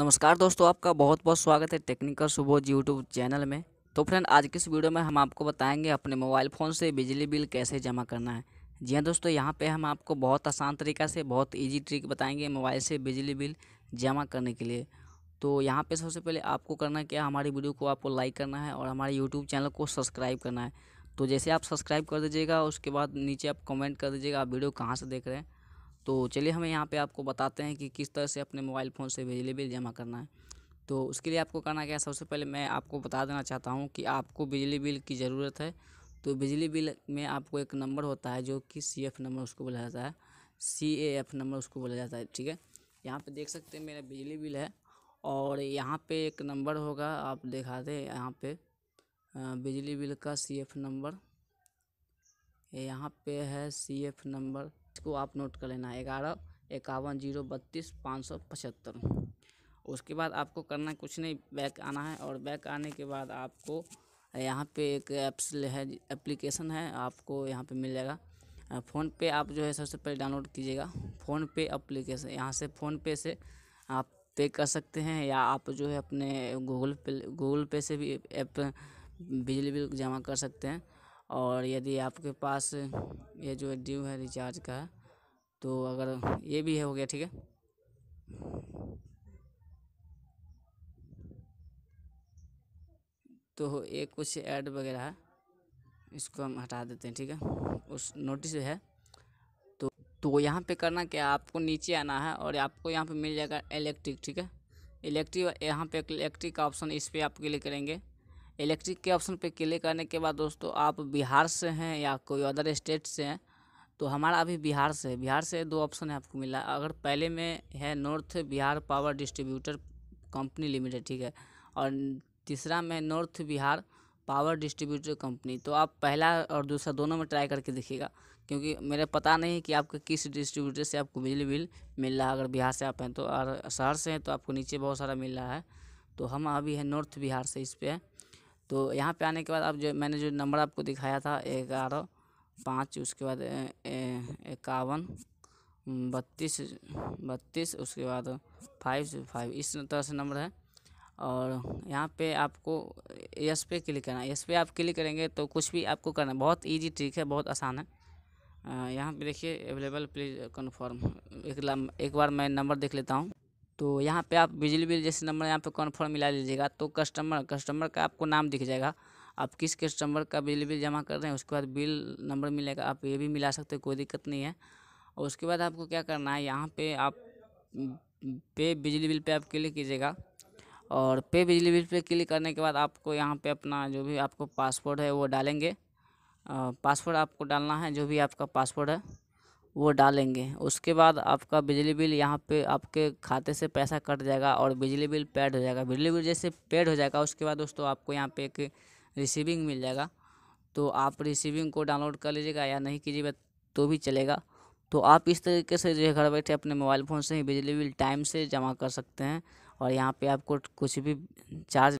नमस्कार दोस्तों, आपका बहुत बहुत स्वागत है टेक्निकल सुबोध यूट्यूब चैनल में। तो फ्रेंड, आज की इस वीडियो में हम आपको बताएंगे अपने मोबाइल फ़ोन से बिजली बिल कैसे जमा करना है। जी हाँ दोस्तों, यहाँ पे हम आपको बहुत आसान तरीका से बहुत इजी ट्रिक बताएंगे मोबाइल से बिजली बिल जमा करने के लिए। तो यहाँ पर सबसे पहले आपको करना क्या, हमारी वीडियो को आपको लाइक करना है और हमारे यूट्यूब चैनल को सब्सक्राइब करना है। तो जैसे आप सब्सक्राइब कर दीजिएगा, उसके बाद नीचे आप कमेंट कर दीजिएगा आप वीडियो कहाँ से देख रहे हैं। तो चलिए हमें यहाँ पे आपको बताते हैं कि किस तरह से अपने मोबाइल फ़ोन से बिजली बिल जमा करना है। तो उसके लिए आपको करना क्या है, सबसे पहले मैं आपको बता देना चाहता हूँ कि आपको बिजली बिल की ज़रूरत है। तो बिजली बिल में आपको एक नंबर होता है जो कि CF नंबर उसको बोला जाता है, CAF नंबर उसको बोला जाता है, ठीक है। यहाँ पर देख सकते हैं मेरा बिजली बिल है और यहाँ पर एक नंबर होगा, आप दिखा दें यहाँ पर बिजली बिल का CF नंबर, यहाँ पे है CF नंबर, इसको आप नोट कर लेना 1151023575। उसके बाद आपको करना कुछ नहीं, बैक आना है और बैक आने के बाद आपको यहाँ पे एक ऐप्स है, एप्लीकेशन है, आपको यहाँ पे मिल जाएगा फ़ोन पे। आप जो है सबसे पहले डाउनलोड कीजिएगा फ़ोन पे एप्लीकेशन, यहाँ से फ़ोन पे से आप पे कर सकते हैं या आप जो है अपने गूगल पे से भी ऐप बिजली बिल जमा कर सकते हैं। और यदि आपके पास ये जो ड्यू है रिचार्ज का है, तो अगर ये भी है हो गया, ठीक है। तो ये कुछ ऐड वगैरह है, इसको हम हटा देते हैं, ठीक है, उस नोटिस है। तो यहाँ पे करना क्या, आपको नीचे आना है और आपको यहाँ पे मिल जाएगा इलेक्ट्रिक, ठीक है। इलेक्ट्रिक यहाँ पे इलेक्ट्रिक का ऑप्शन, इस पर आप क्लिक करेंगे। इलेक्ट्रिक के ऑप्शन पे क्लिक करने के बाद दोस्तों, आप बिहार से हैं या कोई अदर स्टेट से हैं, तो हमारा अभी बिहार से है। बिहार से दो ऑप्शन है आपको मिला, अगर पहले में है north Bihar power distributor company limited, ठीक है, और तीसरा में north Bihar power distributor company. तो आप पहला और दूसरा दोनों में ट्राई करके देखिएगा, क्योंकि मेरे पता नहीं है कि आपके किस डिस्ट्रीब्यूटर से आपको बिजली बिल मिल रहा है। अगर बिहार से आप हैं तो, और शहर से हैं तो आपको नीचे बहुत सारा मिल रहा है। तो हम अभी हैं नॉर्थ बिहार से, इस पर है। तो यहाँ पे आने के बाद आप जो मैंने जो नंबर आपको दिखाया था 11 5, उसके बाद 51 32 32, उसके बाद 5 5, इस तरह से नंबर है। और यहाँ पे आपको यस पे क्लिक करना है। यस पे आप क्लिक करेंगे तो कुछ भी आपको करना है, बहुत इजी ट्रिक है, बहुत आसान है। यहाँ पे देखिए अवेलेबल प्लीज़ कन्फर्म, एक बार मैं नंबर देख लेता हूँ। तो यहाँ पे आप बिजली बिल जैसे नंबर यहाँ पे कन्फर्म मिला लीजिएगा। तो कस्टमर का आपको नाम दिख जाएगा, आप किस कस्टमर का बिजली बिल जमा कर रहे हैं, उसके बाद बिल नंबर मिलेगा, आप ये भी मिला सकते हैं, कोई दिक्कत नहीं है। और उसके बाद आपको क्या करना है, यहाँ पे आप पे बिजली बिल पे आप क्लिक कीजिएगा और पे बिजली बिल पे क्लिक करने के बाद आपको यहाँ पर अपना जो भी आपको पासवर्ड है वो डालेंगे। पासवर्ड आपको डालना है, जो भी आपका पासवर्ड है वो डालेंगे। उसके बाद आपका बिजली बिल यहाँ पे आपके खाते से पैसा कट जाएगा और बिजली बिल पेड हो जाएगा। बिजली बिल जैसे पेड हो जाएगा, उसके बाद दोस्तों आपको यहाँ पे एक रिसीविंग मिल जाएगा। तो आप रिसीविंग को डाउनलोड कर लीजिएगा या नहीं कीजिएगा तो भी चलेगा। तो आप इस तरीके से जो घर बैठे अपने मोबाइल फ़ोन से ही बिजली बिल टाइम से जमा कर सकते हैं और यहाँ पर आपको कुछ भी चार्ज